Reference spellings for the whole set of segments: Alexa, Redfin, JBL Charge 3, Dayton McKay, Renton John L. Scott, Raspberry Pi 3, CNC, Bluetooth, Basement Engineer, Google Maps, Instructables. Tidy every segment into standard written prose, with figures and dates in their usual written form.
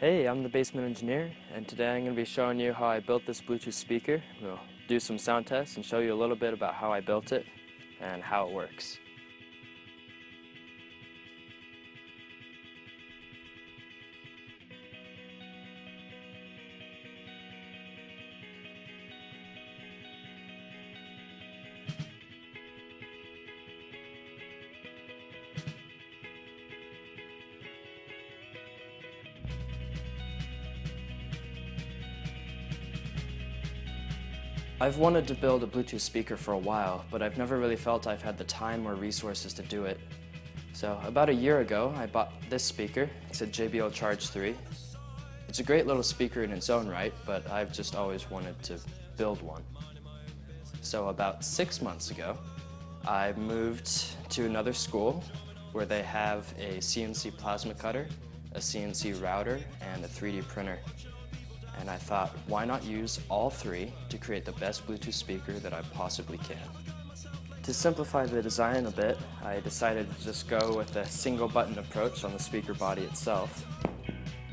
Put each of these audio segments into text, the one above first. Hey, I'm the basement engineer, and today I'm going to be showing you how I built this Bluetooth speaker. We'll do some sound tests and show you a little bit about how I built it and how it works. I've wanted to build a Bluetooth speaker for a while, but I've never really felt I've had the time or resources to do it. So about a year ago, I bought this speaker. It's a JBL Charge 3. It's a great little speaker in its own right, but I've just always wanted to build one. So about 6 months ago, I moved to another school where they have a CNC plasma cutter, a CNC router, and a 3D printer. And I thought, why not use all three to create the best Bluetooth speaker that I possibly can. To simplify the design a bit, I decided to just go with a single button approach on the speaker body itself.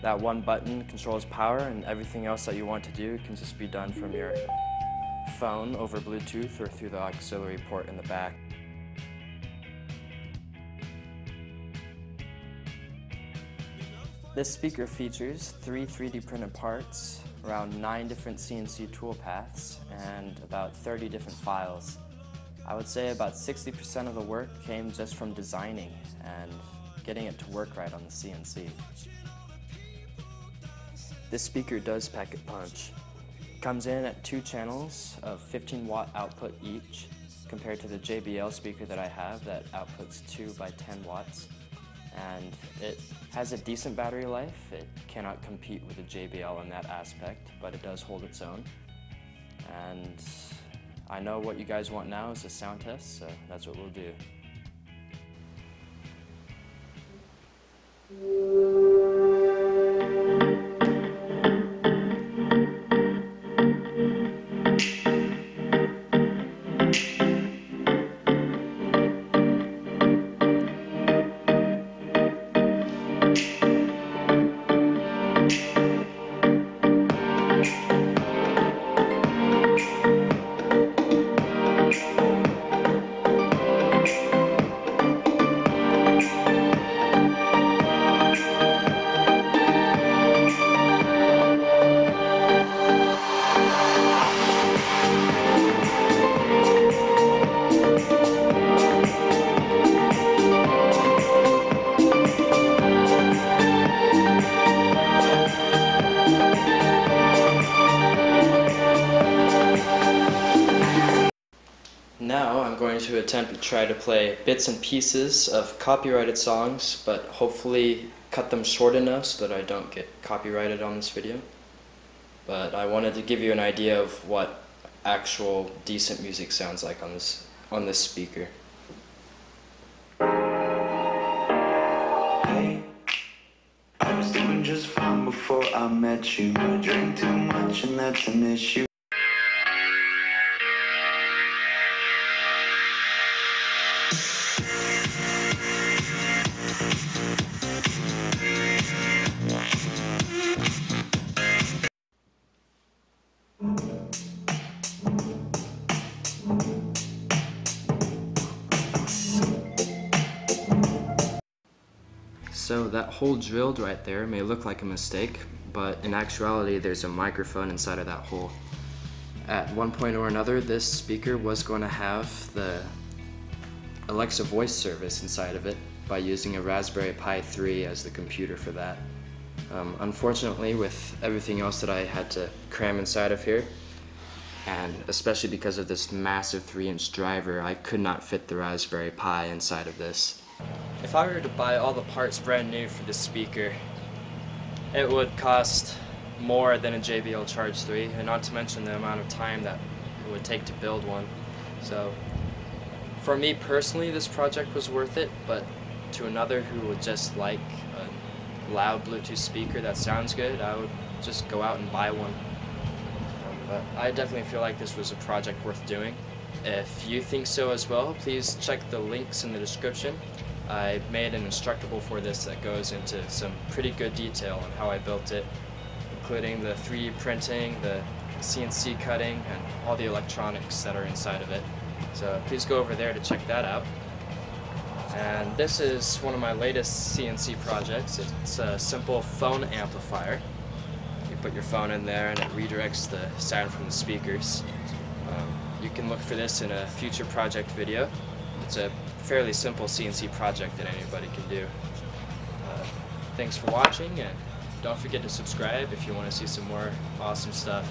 That one button controls power, and everything else that you want to do can just be done from your phone over Bluetooth or through the auxiliary port in the back. This speaker features three 3D printed parts, around 9 different CNC tool paths, and about 30 different files. I would say about 60% of the work came just from designing and getting it to work right on the CNC. This speaker does pack a punch. It comes in at 2 channels of 15-watt output each, compared to the JBL speaker that I have that outputs 2 by 10 watts. And it has a decent battery life. It cannot compete with the JBL in that aspect, but it does hold its own. And I know what you guys want now is a sound test, so that's what we'll do. Now I'm going to attempt to try to play bits and pieces of copyrighted songs, but hopefully cut them short enough so that I don't get copyrighted on this video. But I wanted to give you an idea of what actual decent music sounds like on this speaker. Hey, I was doing just fine before I met you. I drink too much and that's an issue. So that hole drilled right there may look like a mistake, but in actuality there's a microphone inside of that hole. At one point or another, this speaker was going to have the Alexa voice service inside of it by using a Raspberry Pi 3 as the computer for that. Unfortunately, with everything else that I had to cram inside of here, and especially because of this massive 3-inch driver, I could not fit the Raspberry Pi inside of this. If I were to buy all the parts brand new for this speaker, it would cost more than a JBL Charge 3, and not to mention the amount of time that it would take to build one. So, for me personally, this project was worth it, but to another who would just like a loud Bluetooth speaker that sounds good, I would just go out and buy one. But I definitely feel like this was a project worth doing. If you think so as well, please check the links in the description. I made an Instructable for this that goes into some pretty good detail on how I built it, including the 3D printing, the CNC cutting, and all the electronics that are inside of it. So please go over there to check that out. And this is one of my latest CNC projects. It's a simple phone amplifier. You put your phone in there and it redirects the sound from the speakers. You can look for this in a future project video. It's a fairly simple CNC project that anybody can do. Thanks for watching, and don't forget to subscribe if you want to see some more awesome stuff.